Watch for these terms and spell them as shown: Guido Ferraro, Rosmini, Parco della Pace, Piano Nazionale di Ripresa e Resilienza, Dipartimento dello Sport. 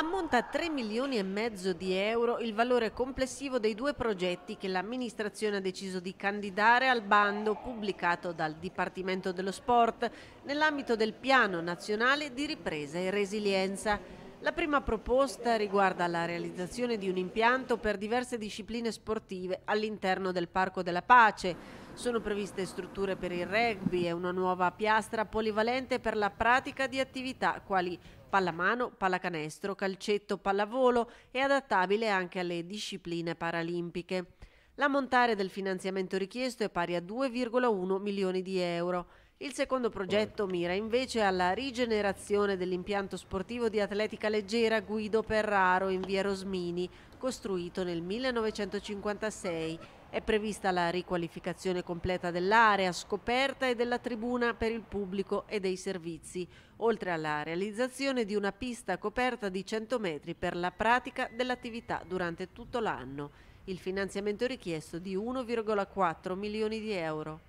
Ammonta a 3 milioni e mezzo di euro il valore complessivo dei due progetti che l'amministrazione ha deciso di candidare al bando pubblicato dal Dipartimento dello Sport nell'ambito del Piano Nazionale di Ripresa e Resilienza. La prima proposta riguarda la realizzazione di un impianto per diverse discipline sportive all'interno del Parco della Pace. Sono previste strutture per il rugby e una nuova piastra polivalente per la pratica di attività quali pallamano, pallacanestro, calcetto, pallavolo e adattabile anche alle discipline paralimpiche. L'ammontare del finanziamento richiesto è pari a 2,1 milioni di euro. Il secondo progetto mira invece alla rigenerazione dell'impianto sportivo di atletica leggera Guido Ferraro in via Rosmini, costruito nel 1956. È prevista la riqualificazione completa dell'area scoperta e della tribuna per il pubblico e dei servizi, oltre alla realizzazione di una pista coperta di 100 metri per la pratica dell'attività durante tutto l'anno. Il finanziamento richiesto è di 1,4 milioni di euro.